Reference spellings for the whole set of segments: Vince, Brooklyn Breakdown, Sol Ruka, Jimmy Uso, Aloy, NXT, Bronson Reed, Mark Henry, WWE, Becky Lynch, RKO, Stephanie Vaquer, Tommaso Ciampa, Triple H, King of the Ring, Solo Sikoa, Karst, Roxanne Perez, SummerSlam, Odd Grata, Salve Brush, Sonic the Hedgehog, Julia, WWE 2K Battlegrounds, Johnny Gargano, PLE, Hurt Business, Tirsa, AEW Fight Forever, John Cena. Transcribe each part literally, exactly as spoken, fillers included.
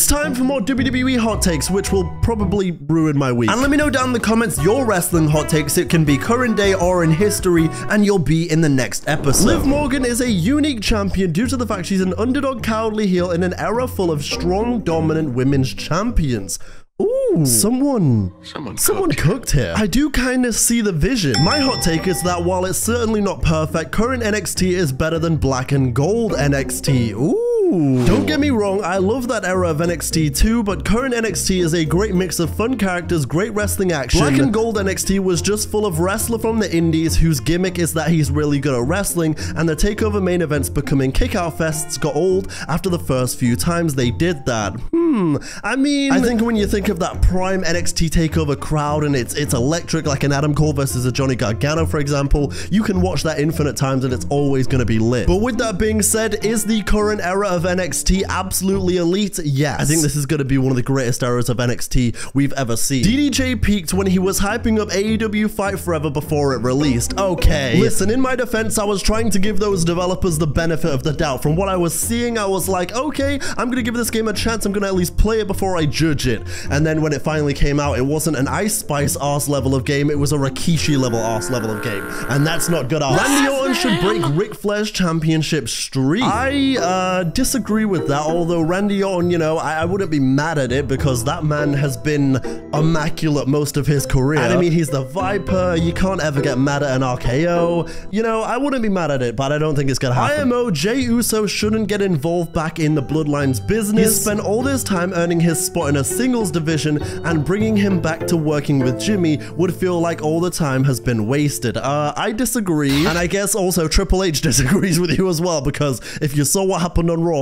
It's time for more W W E hot takes, which will probably ruin my week. And let me know down in the comments your wrestling hot takes. It can be current day or in history, and you'll be in the next episode. Liv Morgan is a unique champion due to the fact she's an underdog cowardly heel in an era full of strong, dominant women's champions. Ooh, someone, someone, someone cooked here. I do kind of see the vision. My hot take is that while it's certainly not perfect, current N X T is better than Black and Gold N X T. Ooh. Don't get me wrong, I love that era of N X T too, but current N X T is a great mix of fun characters, great wrestling action. Black and Gold N X T was just full of wrestler from the indies whose gimmick is that he's really good at wrestling, and the takeover main events becoming kickout fests got old after the first few times they did that. Hmm, I mean, I think when you think of that prime N X T takeover crowd and it's, it's electric, like an Adam Cole versus a Johnny Gargano, for example, you can watch that infinite times and it's always going to be lit. But with that being said, is the current era of N X T absolutely elite? Yes. I think this is going to be one of the greatest eras of N X T we've ever seen. D D J peaked when he was hyping up A E W Fight Forever before it released. Okay. Listen, in my defense, I was trying to give those developers the benefit of the doubt. From what I was seeing, I was like, okay, I'm going to give this game a chance. I'm going to at least play it before I judge it. And then when it finally came out, it wasn't an Ice Spice arse level of game. It was a Rikishi level arse level of game. And that's not good arse. Randy Orton should break Ric Flair's championship streak. I, uh, did disagree with that, although Randy Orton, you know, I, I wouldn't be mad at it because that man has been immaculate most of his career. And I mean, he's the Viper. You can't ever get mad at an R K O. You know, I wouldn't be mad at it, but I don't think it's gonna happen. I M O, Jey Uso shouldn't get involved back in the Bloodline's business. He spent all this time earning his spot in a singles division, and bringing him back to working with Jimmy would feel like all the time has been wasted. Uh, I disagree. And I guess also Triple H disagrees with you as well, because if you saw what happened on Raw,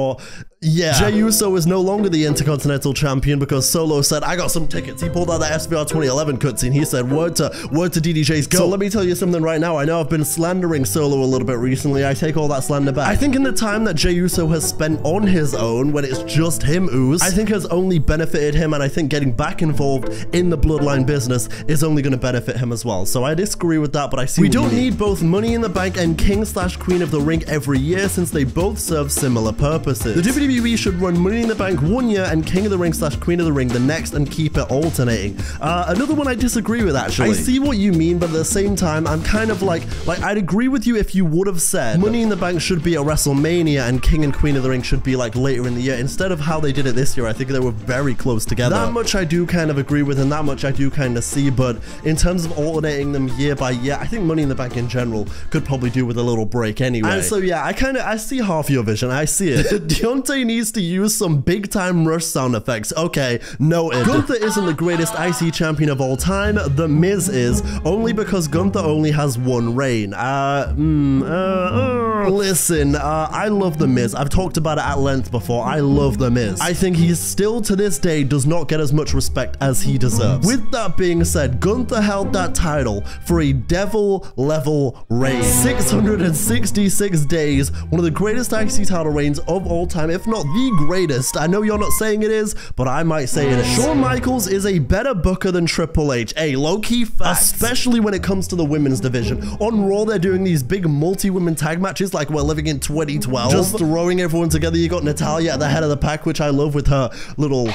yeah, Jey Uso is no longer the Intercontinental Champion because Solo said, I got some tickets. He pulled out that S V R twenty eleven cutscene. He said, word to word to D D J's go. So let me tell you something right now. I know I've been slandering Solo a little bit recently. I take all that slander back. I think in the time that Jey Uso has spent on his own, when it's just him, Ooze, I think has only benefited him, and I think getting back involved in the Bloodline business is only going to benefit him as well. So I disagree with that, but I see we don't need both Money in the Bank and King slash Queen of the Ring every year, since they both serve similar purposes. Purposes. The W W E should run Money in the Bank one year and King of the Ring slash Queen of the Ring the next, and keep it alternating. Uh, another one I disagree with, actually. I see what you mean, but at the same time, I'm kind of like, like I'd agree with you if you would have said Money in the Bank should be at WrestleMania and King and Queen of the Ring should be like later in the year, instead of how they did it this year. I think they were very close together. That much I do kind of agree with, and that much I do kind of see, but in terms of alternating them year by year, I think Money in the Bank in general could probably do with a little break anyway. And so yeah, I kind of, I see half your vision. I see it. Deontay needs to use some big time rush sound effects. Okay, noted. Gunther isn't the greatest I C champion of all time. The Miz is, only because Gunther only has one reign. Uh, mm, uh, uh. Listen, uh, I love The Miz. I've talked about it at length before. I love The Miz. I think he still to this day does not get as much respect as he deserves. With that being said, Gunther held that title for a devil level reign. six hundred sixty-six days, one of the greatest I C title reigns of all time, if not the greatest. I know you're not saying it is, but I might say it is. Shawn Michaels is a better booker than Triple H. Hey, low-key facts. Especially when it comes to the women's division. On Raw, they're doing these big multi-women tag matches like we're living in twenty twelve. Just throwing everyone together. You got Natalya at the head of the pack, which I love, with her little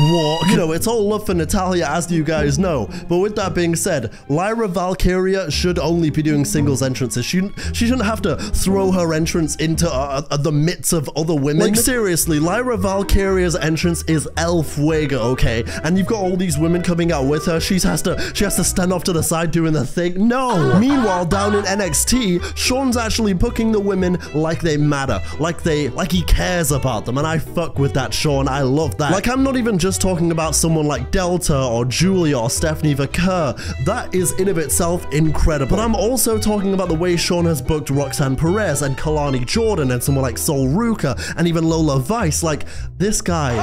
walk. You know, it's all love for Natalya, as you guys know. But with that being said, Lyra Valkyria should only be doing singles entrances. She, she shouldn't have to throw her entrance into uh, uh, the midst of other women. Like, seriously, Lyra Valkyria's entrance is El Fuego, okay? And you've got all these women coming out with her. She's has to, she has to stand off to the side doing the thing. No! Meanwhile, down in N X T, Sean's actually booking the women like they matter. Like they, like he cares about them. And I fuck with that, Sean. I love that. Like, I'm not even just Just talking about someone like Delta or Julia or Stephanie Vaquer. That is in of itself incredible. But I'm also talking about the way Sean has booked Roxanne Perez and Kalani Jordan and someone like Sol Ruka and even Lola Vice. Like, this guy...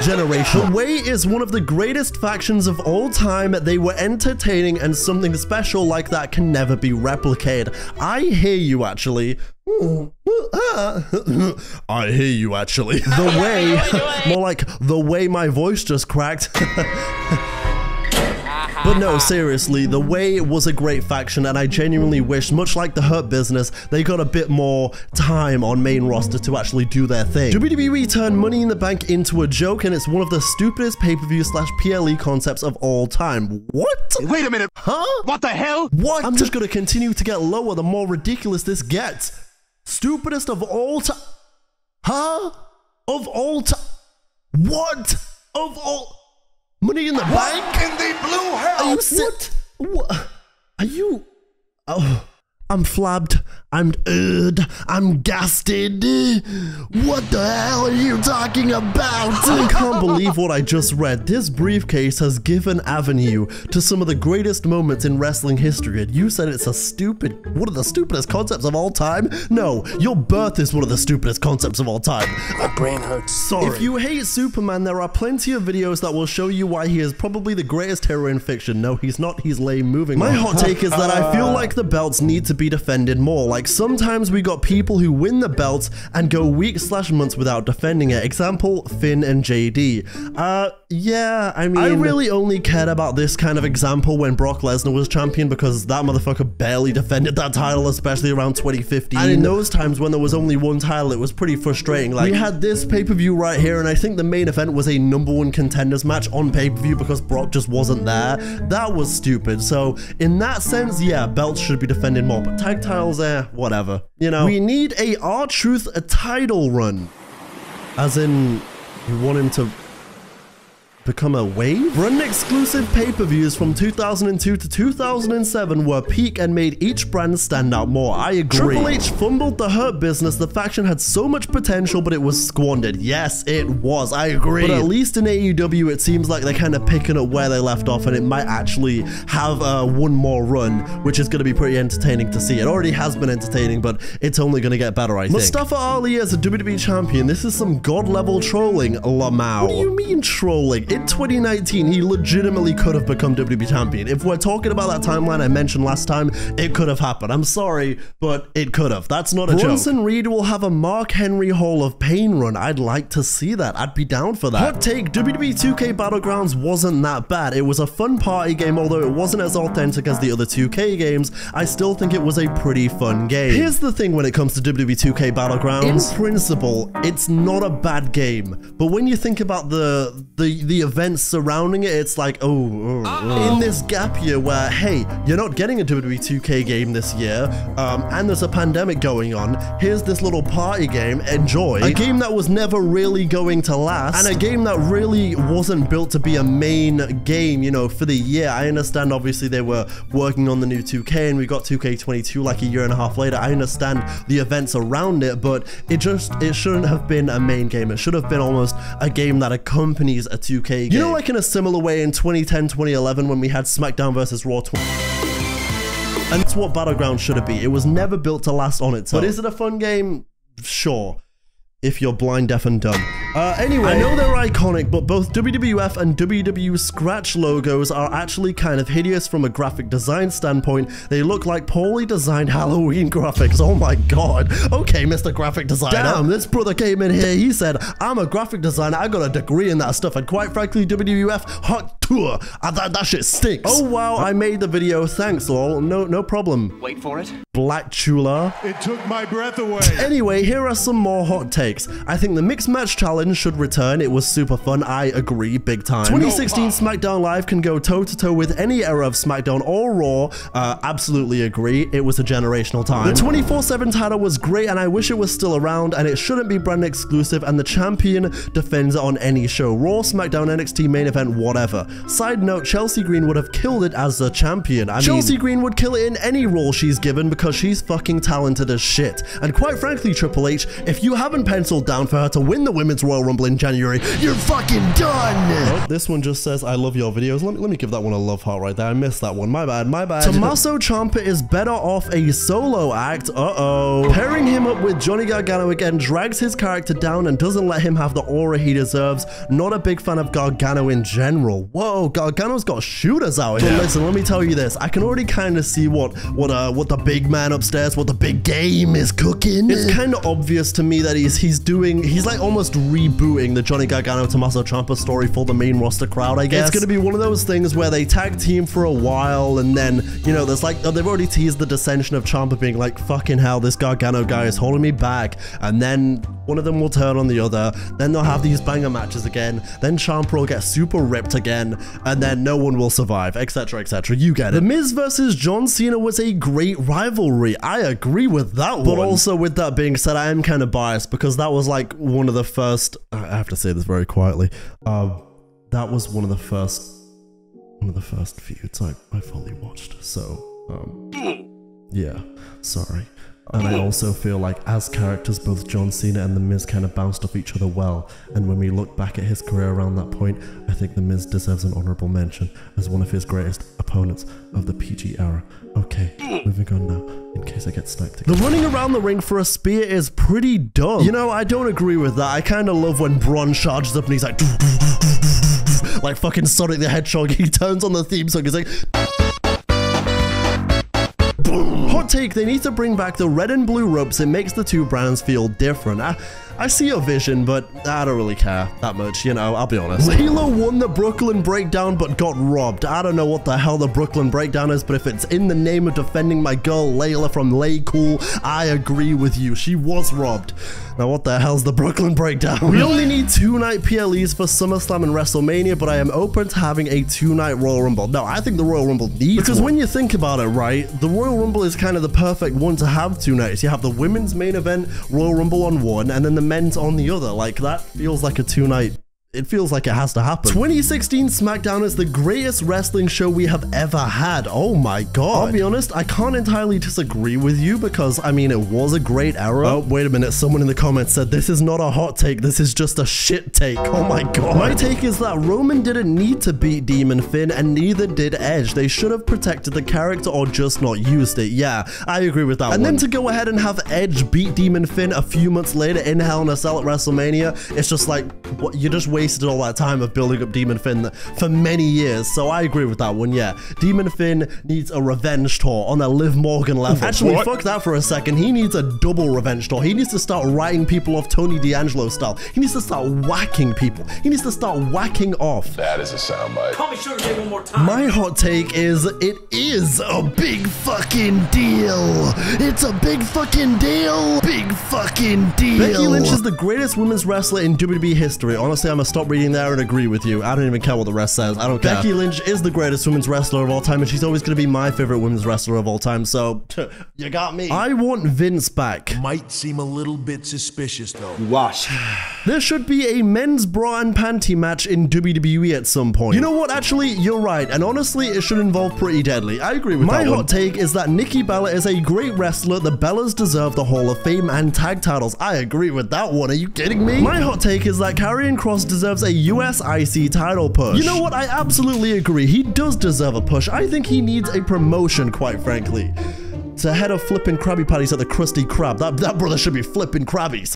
Generation. The Way is one of the greatest factions of all time. They were entertaining, and something special like that can never be replicated. I hear you, actually. I hear you, actually. The Way, more like the way my voice just cracked. But no, seriously, The Way was a great faction, and I genuinely wish, much like the Hurt Business, they got a bit more time on main roster to actually do their thing. W W E turned Money in the Bank into a joke, and it's one of the stupidest pay-per-view slash P L E concepts of all time. What? Wait a minute. Huh? What the hell? What? I'm just gonna continue to get lower the more ridiculous this gets. Stupidest of all time. Huh? Of all time. What? Of all... Money in the Bank? What in the blue hell? Are you sit... What? What? Are you... Oh, I'm flabbed. I'm urd. I'm gasted. What the hell are you talking about? I can't believe what I just read. This briefcase has given avenue to some of the greatest moments in wrestling history. And you said it's a stupid... One of the stupidest concepts of all time? No, your birth is one of the stupidest concepts of all time. My brain hurts. Sorry. If you hate Superman, there are plenty of videos that will show you why he is probably the greatest hero in fiction. No, he's not. He's lame. Moving My on. My hot take is that I feel like the belts need to be defended more. Like, sometimes we got people who win the belts and go weeks slash months without defending it. Example, Finn and J D. Uh, yeah, I mean... I really only cared about this kind of example when Brock Lesnar was champion, because that motherfucker barely defended that title, especially around twenty fifteen. And in those times when there was only one title, it was pretty frustrating. Like, we had this pay-per-view right here, and I think the main event was a number one contenders match on pay-per-view because Brock just wasn't there. That was stupid. So, in that sense, yeah, belts should be defended more, but tag titles there, whatever. You know, we need a R-Truth a title run. As in, you want him to become a wave? Run exclusive pay-per-views from two thousand two to two thousand seven were peak and made each brand stand out more. I agree. Triple H fumbled the Hurt Business. The faction had so much potential, but it was squandered. Yes, it was. I agree. But at least in A E W, it seems like they're kind of picking up where they left off, and it might actually have uh, one more run, which is going to be pretty entertaining to see. It already has been entertaining, but it's only going to get better, I think. Mustafa Ali as a W W E champion. This is some god-level trolling, Lamau. What do you mean trolling? In twenty nineteen, he legitimately could have become W W E champion. If we're talking about that timeline I mentioned last time, it could have happened. I'm sorry, but it could have. That's not a joke. Bronson Reed will have a Mark Henry Hall of Pain run. I'd like to see that. I'd be down for that. Hot take, W W E two K Battlegrounds wasn't that bad. It was a fun party game, although it wasn't as authentic as the other two K games. I still think it was a pretty fun game. Here's the thing when it comes to W W E two K Battlegrounds. In principle, it's not a bad game, but when you think about the, the, the events surrounding it, it's like, oh, oh, oh. In this gap year where, hey, you're not getting a W W E two K game this year, um, and there's a pandemic going on, here's this little party game, enjoy. A game that was never really going to last, and a game that really wasn't built to be a main game, you know, for the year. I understand, obviously, they were working on the new two K, and we got two K twenty-two like a year and a half later. I understand the events around it, but it just, it shouldn't have been a main game. It should have been almost a game that accompanies a two K game. You know, like in a similar way in twenty ten, twenty eleven when we had SmackDown versus Raw twenty. And that's what Battleground should have been. It was never built to last on its own. But is it a fun game? Sure. If you're blind, deaf, and dumb. Uh, anyway, I know they're iconic, but both W W F and W W E Scratch logos are actually kind of hideous from a graphic design standpoint. They look like poorly designed Halloween graphics. Oh my god. Okay, Mister Graphic Designer. Damn, this brother came in here. He said, I'm a graphic designer. I got a degree in that stuff. And quite frankly, W W F, hot tour. Uh, that, that shit stinks. Oh wow, I made the video. Thanks, lol. No, no problem. Wait for it. Black Chula. It took my breath away. Anyway, here are some more hot takes. I think the Mixed Match Challenge should return. It was super fun. I agree big time. twenty sixteen SmackDown Live can go toe-to-toe with any era of SmackDown or Raw. Uh, absolutely agree. It was a generational time. The twenty-four seven title was great, and I wish it was still around, and it shouldn't be brand exclusive, and the champion defends it on any show. Raw, SmackDown, N X T, main event, whatever. Side note, Chelsea Green would have killed it as the champion. I Chelsea mean, Green would kill it in any role she's given because she's fucking talented as shit. And quite frankly, Triple H, if you haven't penciled down for her to win the Women's Royal Rumble in January, you're fucking done! Oh, this one just says, I love your videos. Let me, let me give that one a love heart right there. I missed that one. My bad, my bad. Tommaso Ciampa is better off a solo act. Uh-oh. Pairing him up with Johnny Gargano again drags his character down and doesn't let him have the aura he deserves. Not a big fan of Gargano in general. Whoa. Yo, Gargano's got shooters out here. Yeah. Listen, let me tell you this. I can already kind of see what what uh what the big man upstairs, what the big game is cooking. It's kind of obvious to me that he's he's doing he's like almost rebooting the Johnny Gargano Tommaso Ciampa story for the main roster crowd. I guess it's gonna be one of those things where they tag team for a while, and then you know there's like oh, they've already teased the dissension of Ciampa being like, fucking hell, this Gargano guy is holding me back, and then one of them will turn on the other, then they'll have these banger matches again, then Ciampa will get super ripped again, and then no one will survive, etc, etc. You get it. The Miz versus John Cena was a great rivalry. I agree with that one. But also, with that being said, I am kind of biased because that was like one of the first, I have to say this very quietly, um, that was one of the first one of the first feuds I, I fully watched, so um, yeah, sorry. And I also feel like as characters, both John Cena and The Miz kind of bounced off each other well. And when we look back at his career around that point, I think The Miz deserves an honorable mention as one of his greatest opponents of the P G era. Okay, moving on now, in case I get sniped again. The running around the ring for a spear is pretty dumb. You know, I don't agree with that. I kind of love when Braun charges up and he's like... like fucking Sonic the Hedgehog. He turns on the theme song, he's like... Hot take, they need to bring back the red and blue ropes. It makes the two brands feel different. I, I see your vision, but I don't really care that much, you know, I'll be honest. Layla won the Brooklyn Breakdown, but got robbed. I don't know what the hell the Brooklyn Breakdown is, but if it's in the name of defending my girl Layla from Lay Cool, I agree with you. She was robbed. Now, what the hell's the Brooklyn Breakdown? We only need two-night P L Es for SummerSlam and WrestleMania, but I am open to having a two-night Royal Rumble. No, I think the Royal Rumble needs Because one. When you think about it, right, the Royal Rumble is kind of the perfect one to have two nights. You have the women's main event, Royal Rumble on one, and then the men's on the other. Like, that feels like a two-night... It feels like it has to happen. twenty sixteen SmackDown is the greatest wrestling show we have ever had. Oh my god. I'll be honest, I can't entirely disagree with you because, I mean, it was a great era. Oh, wait a minute. Someone in the comments said, this is not a hot take. This is just a shit take. Oh my god. My take is that Roman didn't need to beat Demon Finn and neither did Edge. They should have protected the character or just not used it. Yeah, I agree with that and one. And then to go ahead and have Edge beat Demon Finn a few months later in Hell in a Cell at WrestleMania, it's just like, what, you just wait wasted all that time of building up Demon Finn for many years. So I agree with that one, yeah. Demon Finn needs a revenge tour on a Liv Morgan level. Actually, what? Fuck that for a second. He needs a double revenge tour. He needs to start writing people off Tony D'Angelo style. He needs to start whacking people. He needs to start whacking off. That is a soundbite. Call me sugar day one more time. My hot take is it is a big fucking deal. It's a big fucking deal. Big fucking deal. Becky Lynch is the greatest women's wrestler in W W E history. Honestly, I'm a stop reading there and agree with you. I don't even care what the rest says. I don't care. Becky Lynch is the greatest women's wrestler of all time, and she's always going to be my favorite women's wrestler of all time, so you got me. I want Vince back. Might seem a little bit suspicious, though. Wash. There should be a men's bra and panty match in W W E at some point. You know what? Actually, you're right, and honestly, it should involve Pretty Deadly. I agree with my that My hot one. Take is that Nikki Bella is a great wrestler. The Bellas deserve the Hall of Fame and tag titles. I agree with that one. Are you kidding me? My hot take is that Karrion Kross deserves deserves a U S I C title push. You know what? I absolutely agree. He does deserve a push. I think he needs a promotion, quite frankly. It's ahead of flipping Krabby Patties at the Krusty Krab. That, that brother should be flipping Krabbies.